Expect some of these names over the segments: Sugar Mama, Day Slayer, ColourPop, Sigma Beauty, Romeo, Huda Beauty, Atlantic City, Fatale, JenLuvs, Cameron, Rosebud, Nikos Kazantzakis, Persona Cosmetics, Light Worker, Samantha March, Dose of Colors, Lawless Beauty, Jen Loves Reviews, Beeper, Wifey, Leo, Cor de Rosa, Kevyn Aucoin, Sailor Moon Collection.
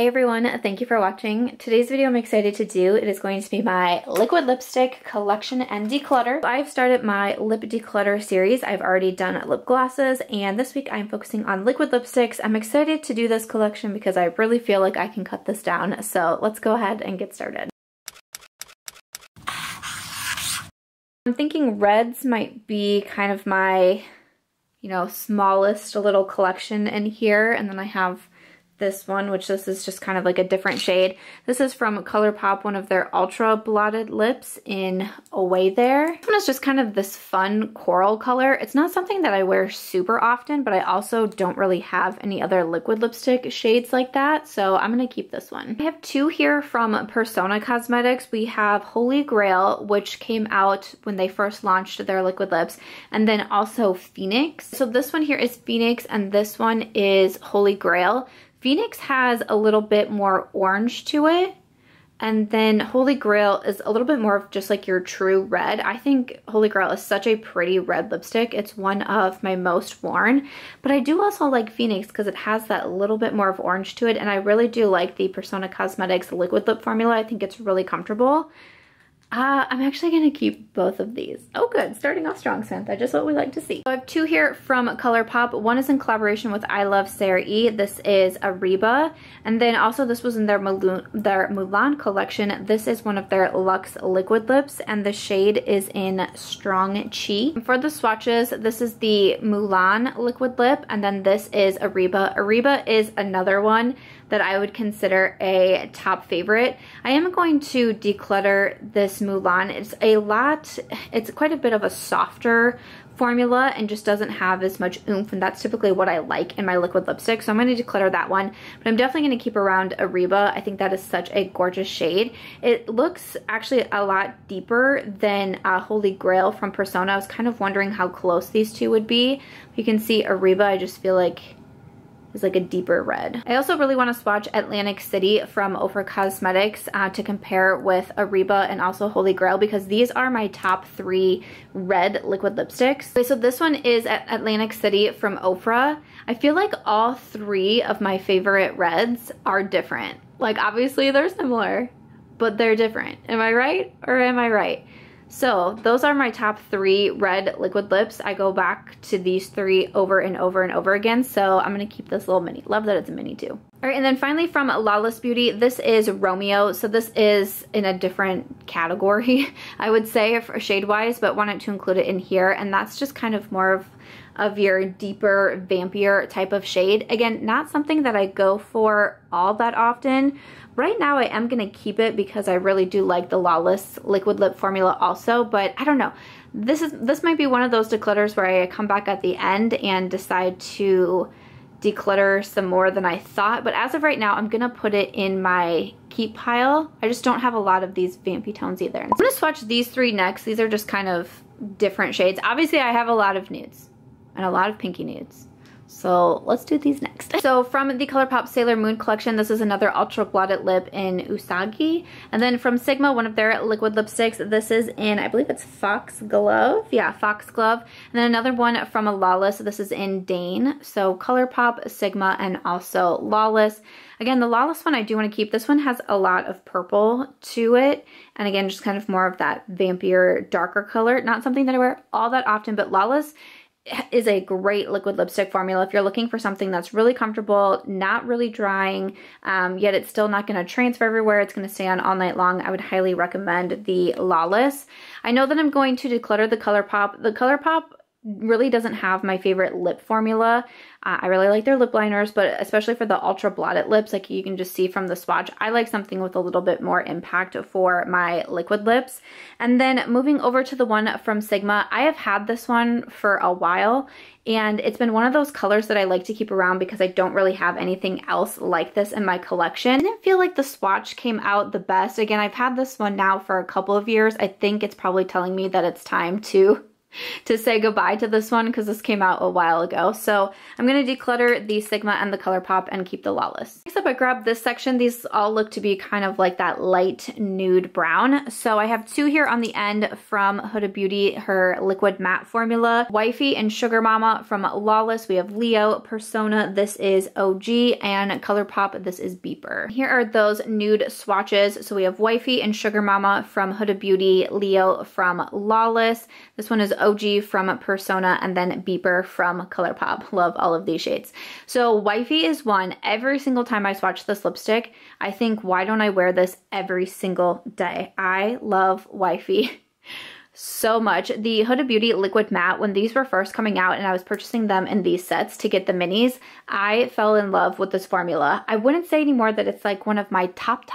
Hey everyone, thank you for watching. Today's video I'm excited to do. It is going to be my liquid lipstick collection and declutter. I've started my lip declutter series. I've already done lip glosses and this week I'm focusing on liquid lipsticks. I'm excited to do this collection because I really feel like I can cut this down. So let's go ahead and get started. I'm thinking reds might be kind of my, you know, smallest little collection in here. And then I have this one, which this is just kind of like a different shade. This is from ColourPop, one of their Ultra Blotted Lips in Away There. This one is just kind of this fun coral color. It's not something that I wear super often, but I also don't really have any other liquid lipstick shades like that, so I'm gonna keep this one. I have two here from Persona Cosmetics. We have Holy Grail, which came out when they first launched their liquid lips, and then also Phoenix. So this one here is Phoenix, and this one is Holy Grail. Phoenix has a little bit more orange to it, and then Holy Grail is a little bit more of just like your true red. I think Holy Grail is such a pretty red lipstick. It's one of my most worn, but I do also like Phoenix because it has that little bit more of orange to it, and I really do like the Persona Cosmetics liquid lip formula. I think it's really comfortable. I'm actually going to keep both of these. Oh good, starting off strong, Samantha, just what we like to see. So I have two here from ColourPop. One is in collaboration with I Love Sarah E. This is Ariba. And then also this was in their Mulan collection. This is one of their Luxe Liquid Lips and the shade is in Strong Chi. For the swatches, this is the Mulan Liquid Lip and then this is Ariba. Ariba is another one that I would consider a top favorite. I am going to declutter this Mulan. It's quite a bit of a softer formula and just doesn't have as much oomph, and that's typically what I like in my liquid lipstick, so I'm going to declutter that one, but I'm definitely going to keep around Ariba. I think that is such a gorgeous shade. It looks actually a lot deeper than Holy Grail from Persona. I was kind of wondering how close these two would be. You can see Ariba, I just feel like is like a deeper red. I also really want to swatch Atlantic City from Ofra Cosmetics to compare with Ariba and also Holy Grail because these are my top three red liquid lipsticks. Okay, so this one is Atlantic City from Ofra. I feel like all three of my favorite reds are different. Like obviously they're similar, but they're different. Am I right or am I right? So those are my top three red liquid lips. I go back to these three over and over and over again. So I'm gonna keep this little mini. Love that it's a mini too. All right, and then finally from Lawless Beauty, this is Romeo. So this is in a different category, I would say, shade-wise, but wanted to include it in here. And that's just kind of more of your deeper, vampier type of shade. Again, not something that I go for all that often. Right now I am going to keep it because I really do like the Lawless liquid lip formula also, but I don't know. This might be one of those declutters where I come back at the end and decide to declutter some more than I thought, but as of right now I'm going to put it in my keep pile. I just don't have a lot of these vampy tones either. I'm going to swatch these three next. These are just kind of different shades. Obviously I have a lot of nudes and a lot of pinky nudes. So let's do these next. So from the ColourPop Sailor Moon collection, this is another Ultra Blotted Lip in Usagi. And then from Sigma, one of their liquid lipsticks, this is in, I believe it's Foxglove. Yeah, Foxglove. And then another one from Lawless, this is in Dane. So ColourPop, Sigma, and also Lawless. Again, the Lawless one I do want to keep. This one has a lot of purple to it. And again, just kind of more of that vampier, darker color. Not something that I wear all that often, but Lawless is a great liquid lipstick formula if you're looking for something that's really comfortable, not really drying, yet it's still not going to transfer everywhere. It's going to stay on all night long. I would highly recommend the Lawless. I know that I'm going to declutter the ColourPop. The ColourPop really doesn't have my favorite lip formula. I really like their lip liners, but especially for the Ultra Blotted Lips, like you can just see from the swatch, I like something with a little bit more impact for my liquid lips. And then moving over to the one from Sigma, I have had this one for a while, and it's been one of those colors that I like to keep around because I don't really have anything else like this in my collection. I didn't feel like the swatch came out the best. Again, I've had this one now for a couple of years. I think it's probably telling me that it's time to to say goodbye to this one because this came out a while ago. So I'm going to declutter the Sigma and the ColourPop and keep the Lawless. Next up, I grabbed this section. These all look to be kind of like that light nude brown. So I have two here on the end from Huda Beauty, her liquid matte formula. Wifey and Sugar Mama from Lawless. We have Leo, Persona, this is OG, and ColourPop, this is Beeper. Here are those nude swatches. So we have Wifey and Sugar Mama from Huda Beauty, Leo from Lawless. This one is OG from Persona, and then Beeper from ColourPop. Love all of these shades. So Wifey is one. Every single time I swatch this lipstick, I think, why don't I wear this every single day? I love Wifey so much. The Huda Beauty Liquid Matte, when these were first coming out and I was purchasing them in these sets to get the minis, I fell in love with this formula. I wouldn't say anymore that it's like one of my top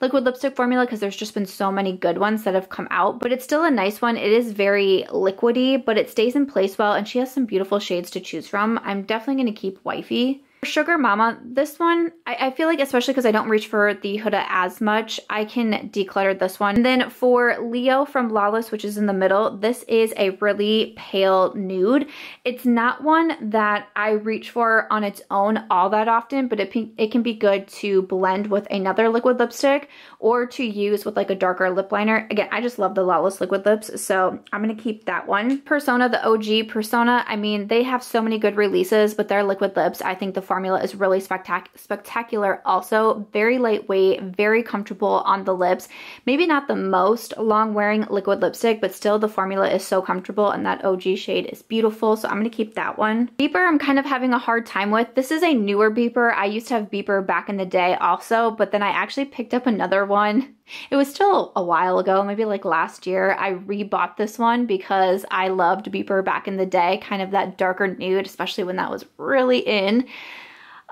liquid lipstick formula because there's just been so many good ones that have come out, but it's still a nice one. It is very liquidy, but it stays in place well, and she has some beautiful shades to choose from. I'm definitely going to keep Wifey. Sugar Mama, this one, I feel like, especially because I don't reach for the Huda as much, I can declutter this one. And then for Leo from Lawless, which is in the middle, this is a really pale nude. It's not one that I reach for on its own all that often, but it can be good to blend with another liquid lipstick or to use with like a darker lip liner. Again, I just love the Lawless liquid lips, so I'm going to keep that one. Persona, the OG Persona, I mean, they have so many good releases, but their liquid lips, I think the formula is really spectacular also. Very lightweight, very comfortable on the lips. Maybe not the most long-wearing liquid lipstick, but still the formula is so comfortable, and that OG shade is beautiful, so I'm going to keep that one. Beeper, I'm kind of having a hard time with. This is a newer Beeper. I used to have Beeper back in the day also, but then I actually picked up another one. It was still a while ago, maybe like last year. I rebought this one because I loved Beeper back in the day, kind of that darker nude, especially when that was really in.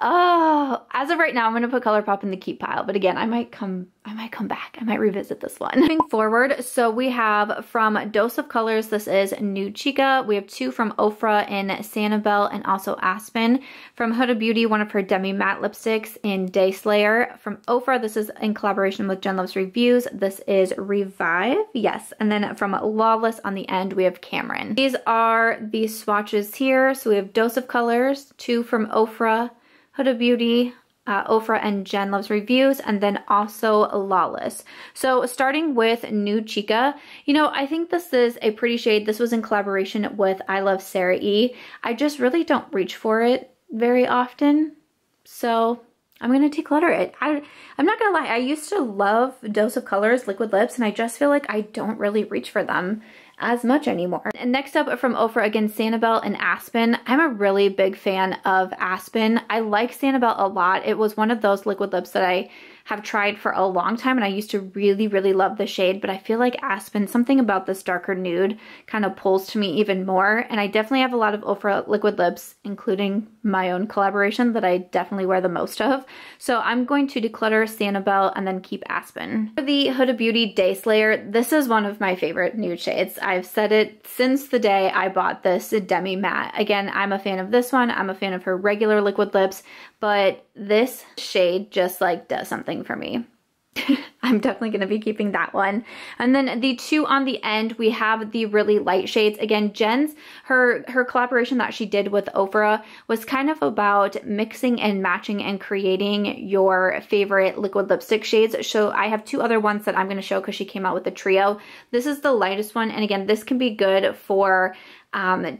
Oh, as of right now, I'm going to put ColourPop in the keep pile, but again, I might come back. I might revisit this one. Moving forward, so we have from Dose of Colors, this is Nude Chica. We have two from Ofra in Sanibel and also Aspen. From Huda Beauty, one of her Demi Matte lipsticks in Day Slayer. From Ofra, this is in collaboration with Jen Loves Reviews. This is Revive, yes. And then from Lawless on the end, we have Cameron. These are the swatches here. So we have Dose of Colors, two from Ofra, Huda Beauty, Ofra and Jen Loves Reviews, and then also Lawless. So starting with Nude Chica, you know, I think this is a pretty shade. This was in collaboration with I Love Sarah E. I just really don't reach for it very often, so I'm going to declutter it. I'm not going to lie, I used to love Dose of Colors liquid lips, and I just feel like I don't really reach for them as much anymore. And next up from Ofra, again, Sanibel and Aspen. I'm a really big fan of Aspen. I like Sanibel a lot. It was one of those liquid lips that I have tried for a long time, and I used to really love the shade, but I feel like Aspen, something about this darker nude kind of pulls to me even more, and I definitely have a lot of Ofra liquid lips, including my own collaboration, that I definitely wear the most of. So I'm going to declutter Sanibel and then keep Aspen. For the Huda Beauty Day Slayer, this is one of my favorite nude shades. I've said it since the day I bought this Demi Matte. Again, I'm a fan of this one. I'm a fan of her regular liquid lips, but this shade just like does something for me. I'm definitely going to be keeping that one. And then the two on the end, we have the really light shades. Again, Jen's, her collaboration that she did with Ofra was kind of about mixing and matching and creating your favorite liquid lipstick shades. So I have two other ones that I'm going to show because she came out with a trio. This is the lightest one. And again, this can be good for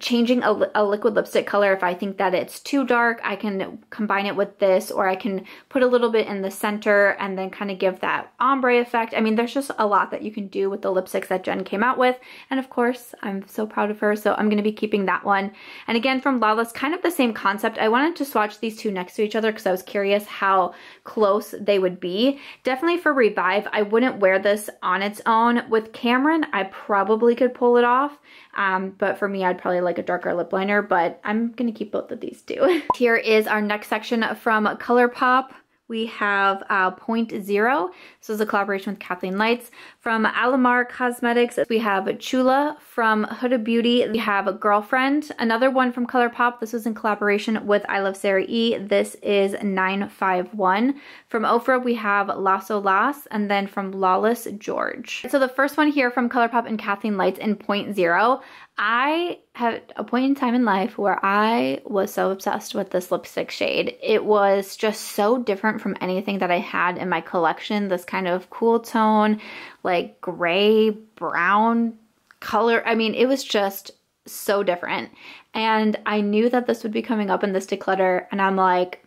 changing a liquid lipstick color. If I think that it's too dark, I can combine it with this, or I can put a little bit in the center and then kind of give that ombre effect. I mean, there's just a lot that you can do with the lipsticks that Jen came out with, and of course, I'm so proud of her, so I'm going to be keeping that one. And again, from Lawless, kind of the same concept. I wanted to swatch these two next to each other because I was curious how close they would be. Definitely for Revive, I wouldn't wear this on its own. With Cameron, I probably could pull it off, but for me, I'd probably like a darker lip liner, but I'm going to keep both of these two. Here is our next section from ColourPop. we have Point Zero. This is a collaboration with Kathleen Lights. From Alamar Cosmetics, we have Chula. From Huda Beauty, we have a Girlfriend. Another one from ColourPop. This was in collaboration with I Love Sarah E. This is 951. From Ofra, we have Lasso Lass. And then from Lawless, George. So the first one here from ColourPop and Kathleen Lights in Point Zero. I had a point in time in life where I was so obsessed with this lipstick shade. It was just so different from anything that I had in my collection. This kind of cool tone, like gray, brown color. I mean, it was just so different. And I knew that this would be coming up in this declutter. And I'm like,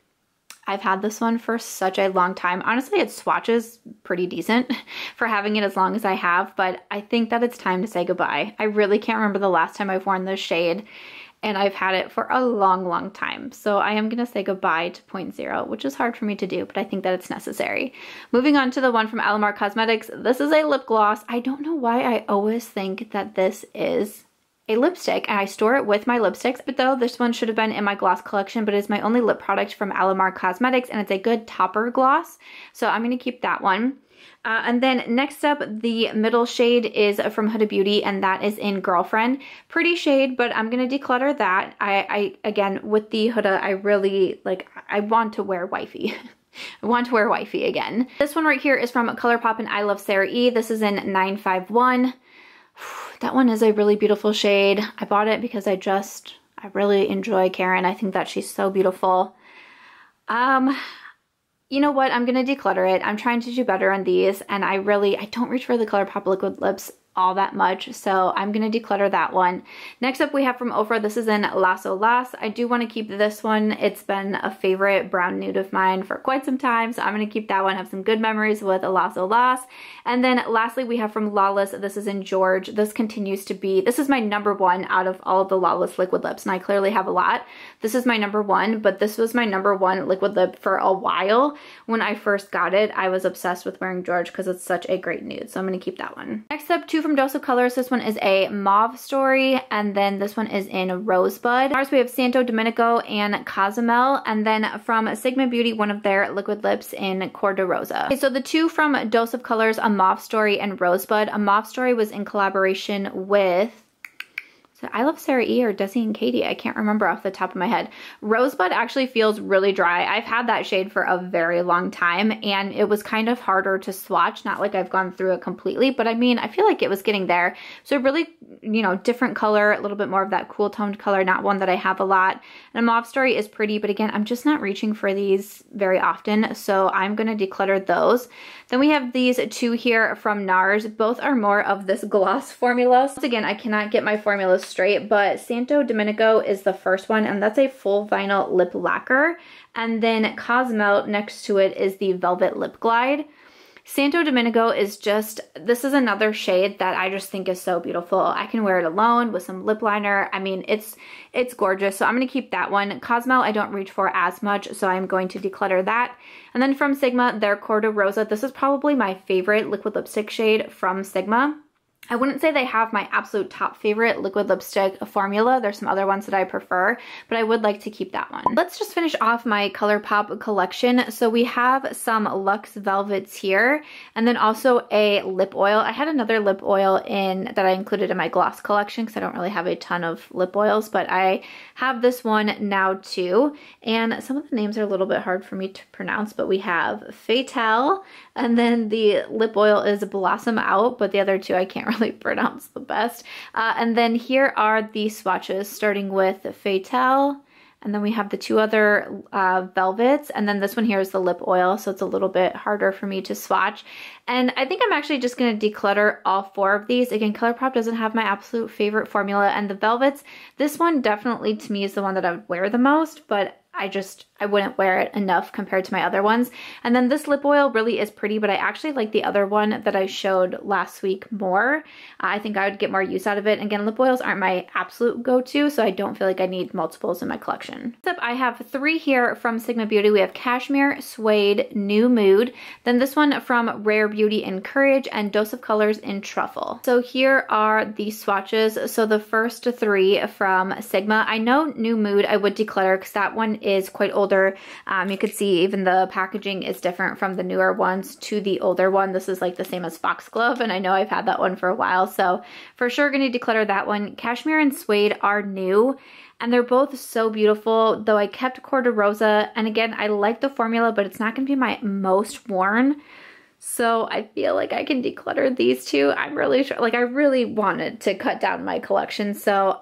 I've had this one for such a long time. Honestly, it swatches pretty decent for having it as long as I have, but I think that it's time to say goodbye. I really can't remember the last time I've worn this shade, and I've had it for a long, long time. So I am gonna say goodbye to Point Zero, which is hard for me to do, but I think that it's necessary. Moving on to the one from Alamar Cosmetics. This is a lip gloss. I don't know why I always think that this is a lipstick, and I store it with my lipsticks, but though this one should have been in my gloss collection, but it's my only lip product from Alamar Cosmetics, and it's a good topper gloss, so I'm going to keep that one. And then next up, the middle shade is from Huda Beauty, and that is in Girlfriend. Pretty shade, but I'm going to declutter that. I again, with the Huda, I really, like, I want to wear wifey. I want to wear wifey again. This one right here is from ColourPop and I Love Sarah E. This is in 951. That one is a really beautiful shade. I bought it because I really enjoy Karen. I think that she's so beautiful. You know what? I'm going to declutter it. I'm trying to do better on these, and I don't reach for the ColourPop liquid lips all that much, so I'm going to declutter that one. Next up, we have from Ofra. This is in Lasso Lass. I do want to keep this one. It's been a favorite brown nude of mine for quite some time, so I'm going to keep that one. I have some good memories with Lasso Lass. And then lastly, we have from Lawless. This is in George. This continues to be, this is my number one out of all of the Lawless liquid lips, and I clearly have a lot. This is my number one, but this was my number one liquid lip for a while. When I first got it, I was obsessed with wearing George because it's such a great nude, so I'm going to keep that one. Next up, two from Dose of Colors. This one is a Mauve Story, and then this one is in Rosebud. Ours, we have Santo Domenico and Cozumel, and then from Sigma Beauty, one of their liquid lips in Corda Rosa. Okay, so the two from Dose of Colors, a Mauve Story and Rosebud. A Mauve Story was in collaboration with I Love Sarah E or Desi and Katie. I can't remember off the top of my head. Rosebud actually feels really dry. I've had that shade for a very long time, and it was kind of harder to swatch. Not like I've gone through it completely, but I mean, I feel like it was getting there. So really, you know, different color, a little bit more of that cool toned color, not one that I have a lot. And Mauve Story is pretty, but again, I'm just not reaching for these very often, so I'm going to declutter those. Then we have these two here from NARS. Both are more of this gloss formula. Once again, I cannot get my formulas straight, but Santo Domenico is the first one, and that's a full vinyl lip lacquer. And then Cozumel next to it is the Velvet Lip Glide. Santo Domenico is just, this is another shade that I just think is so beautiful. I can wear it alone with some lip liner. I mean, it's gorgeous, so I'm going to keep that one. Cozumel I don't reach for as much, so I'm going to declutter that. And then from Sigma, their Corda Rosa. This is probably my favorite liquid lipstick shade from Sigma. I wouldn't say they have my absolute top favorite liquid lipstick formula. There's some other ones that I prefer, but I would like to keep that one. Let's just finish off my ColourPop collection. So we have some Luxe Velvets here, and then also a lip oil. I had another lip oil that I included in my gloss collection because I don't really have a ton of lip oils, but I have this one now too. And some of the names are a little bit hard for me to pronounce, but we have Fatale, and then the lip oil is Blossom Out, but the other two I can't really pronounce the best. And then here are the swatches, starting with Fatale, and then we have the two other velvets, and then this one here is the lip oil, so it's a little bit harder for me to swatch. And I think I'm actually just going to declutter all four of these. Again, ColourPop doesn't have my absolute favorite formula, and the velvets, this one definitely to me is the one that I would wear the most, but I wouldn't wear it enough compared to my other ones. And then this lip oil really is pretty, but I actually like the other one that I showed last week more. I think I would get more use out of it. Again, lip oils aren't my absolute go-to, so I don't feel like I need multiples in my collection. Next up, I have three here from Sigma Beauty. We have Cashmere, Suede, New Mood. Then this one from Rare Beauty in Courage, and Dose of Colors in Truffle. So here are the swatches. So the first three from Sigma. I know New Mood I would declutter because that one is quite old older. You could see even the packaging is different from the newer ones to the older one. This is like the same as Foxglove, and I know I've had that one for a while, so for sure going to declutter that one. Cashmere and Suede are new, and they're both so beautiful, though I kept Corderosa, and again, I like the formula, but it's not going to be my most worn. So I feel like I can declutter these two. I'm really sure, like I really wanted to cut down my collection. So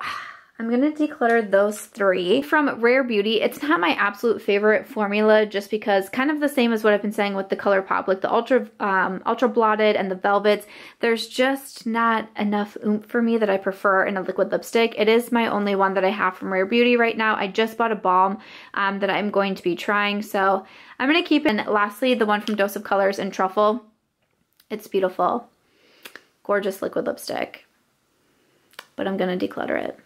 I'm gonna declutter those three. From Rare Beauty, it's not my absolute favorite formula just because kind of the same as what I've been saying with the ColourPop, like the Ultra Blotted and the Velvets, there's just not enough oomph for me that I prefer in a liquid lipstick. It is my only one that I have from Rare Beauty right now. I just bought a balm that I'm going to be trying, so I'm gonna keep it. And lastly, the one from Dose of Colors in Truffle. It's beautiful, gorgeous liquid lipstick, but I'm gonna declutter it.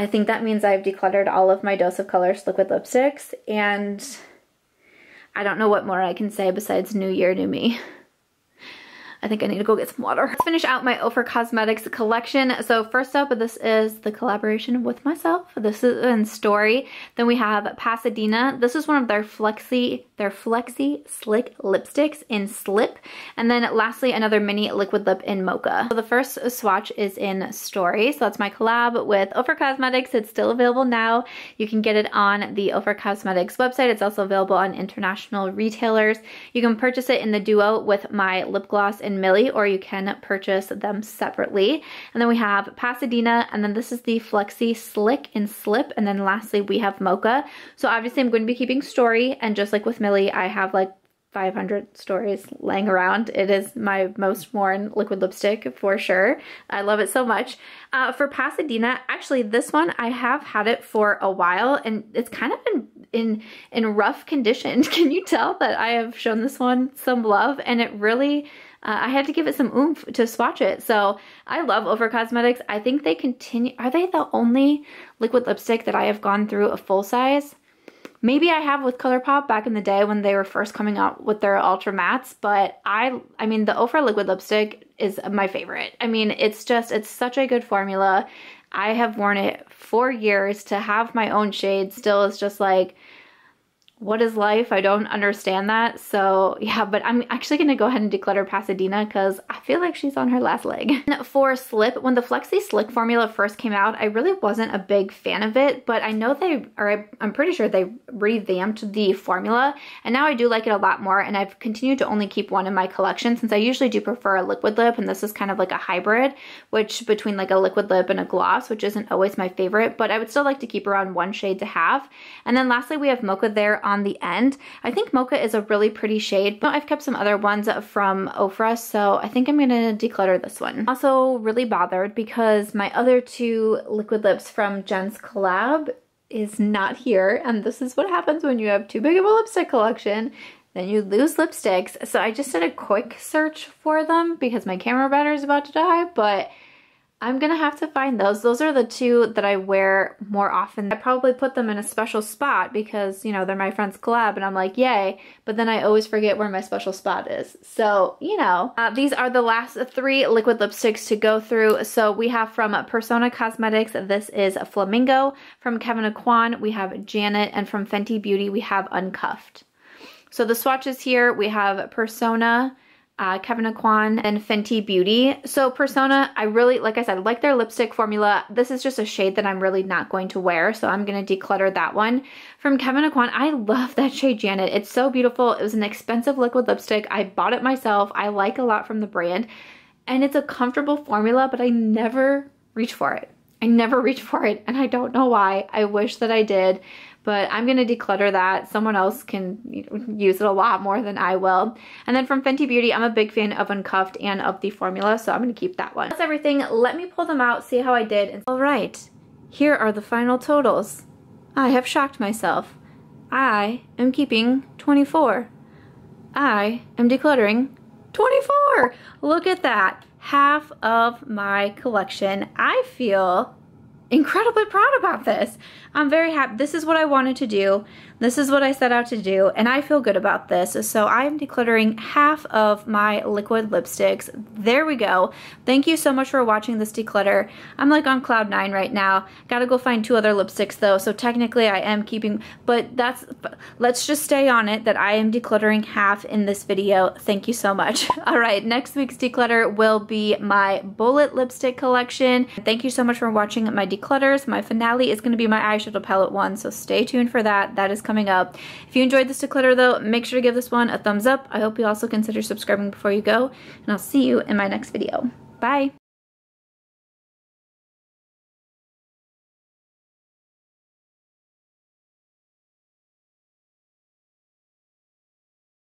I think that means I've decluttered all of my Dose of Colors liquid lipsticks, and I don't know what more I can say besides new year, new me. I think I need to go get some water. Let's finish out my Ofra Cosmetics collection. So first up, this is the collaboration with myself. This is in Story. Then we have Pasadena. This is one of their flexi slick lipsticks in Slip. And then lastly, another mini liquid lip in Mocha. So the first swatch is in Story. So that's my collab with Ofra Cosmetics. It's still available now. You can get it on the Ofra Cosmetics website. It's also available on international retailers. You can purchase it in the duo with my lip gloss in Millie, or you can purchase them separately. And then we have Pasadena, and then this is the Flexi Slick in Slip, and then lastly we have Mocha. So obviously I'm going to be keeping Story, and just like with Millie, I have like 500 Stories laying around. It is my most worn liquid lipstick for sure. I love it so much. For Pasadena, actually this one I have had it for a while, and it's kind of in rough condition. Can you tell that I have shown this one some love, and it really... I had to give it some oomph to swatch it. So I love Ofra Cosmetics. I think they continue. Are they the only liquid lipstick that I have gone through a full size? Maybe I have with ColourPop back in the day when they were first coming out with their Ultra Mattes, but I mean, the Ofra liquid lipstick is my favorite. I mean, it's just, it's such a good formula. I have worn it for years. To have my own shade still is just like, what is life? I don't understand that. So yeah, but I'm actually going to go ahead and declutter Pasadena because I feel like she's on her last leg. And for Slip, when the Flexi Slick formula first came out, I really wasn't a big fan of it, but I know I'm pretty sure they revamped the formula, and now I do like it a lot more, and I've continued to only keep one in my collection since I usually do prefer a liquid lip, and this is kind of like a hybrid, which between like a liquid lip and a gloss, which isn't always my favorite, but I would still like to keep around one shade to have. And then lastly, we have Mocha there on the end. I think Mocha is a really pretty shade, but I've kept some other ones from Ofra, so I think I'm gonna declutter this one. Also really bothered because my other two liquid lips from Jen's collab is not here, and this is what happens when you have too big of a lipstick collection. Then you lose lipsticks. So I just did a quick search for them because my camera battery is about to die, but I'm gonna have to find those. Those are the two that I wear more often. I probably put them in a special spot because, you know, they're my friend's collab and I'm like, yay, but then I always forget where my special spot is. So, you know, these are the last three liquid lipsticks to go through. So we have from Persona Cosmetics, this is Flamingo. From Kevyn Aucoin, we have Janet, and from Fenty Beauty, we have Uncuffed. So the swatches here, we have Persona, Kevyn Aucoin, and Fenty Beauty. So Persona, I really, like I said, like their lipstick formula. This is just a shade that I'm really not going to wear, so I'm going to declutter that one. From Kevyn Aucoin, I love that shade Janet. It's so beautiful. It was an expensive liquid lipstick. I bought it myself. I like a lot from the brand, and it's a comfortable formula, but I never reach for it. I never reach for it, and I don't know why. I wish that I did, but I'm going to declutter that. Someone else can use it a lot more than I will. And then from Fenty Beauty, I'm a big fan of Uncuffed and of the formula, so I'm going to keep that one. That's everything. Let me pull them out, see how I did. All right, here are the final totals. I have shocked myself. I am keeping 24. I am decluttering 24. Look at that. Half of my collection. I feel incredibly proud about this. I'm very happy. This is what I wanted to do. This is what I set out to do, and I feel good about this. So I am decluttering half of my liquid lipsticks. There we go. Thank you so much for watching this declutter. I'm like on cloud nine right now. Gotta go find 2 other lipsticks though, so technically I am keeping, but that's, let's just stay on it that I am decluttering half in this video. Thank you so much. All right, next week's declutter will be my bullet lipstick collection. Thank you so much for watching my declutters. My finale is gonna be my eyeshadow palette one, so stay tuned for that. That is coming up. If you enjoyed this declutter though, make sure to give this one a thumbs up. I hope you also consider subscribing before you go, and I'll see you in my next video. Bye.